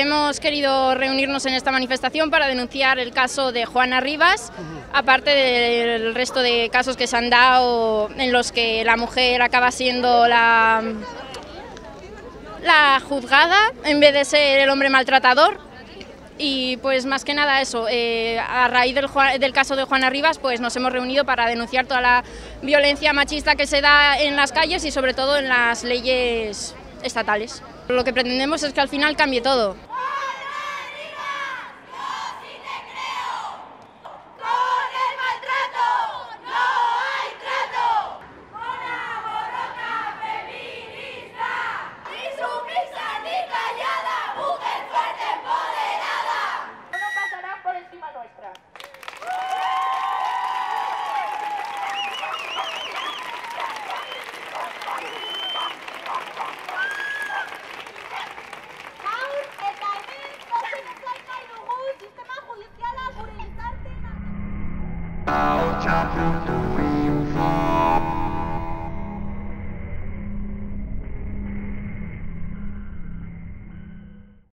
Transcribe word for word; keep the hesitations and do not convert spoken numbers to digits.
hemos querido reunirnos en esta manifestación para denunciar el caso de Juana Rivas, aparte del resto de casos que se han dado en los que la mujer acaba siendo la, la juzgada en vez de ser el hombre maltratador. Y pues más que nada eso, eh, a raíz del, del caso de Juana Rivas pues nos hemos reunido para denunciar toda la violencia machista que se da en las calles y sobre todo en las leyes estatales. Lo que pretendemos es que al final cambie todo. How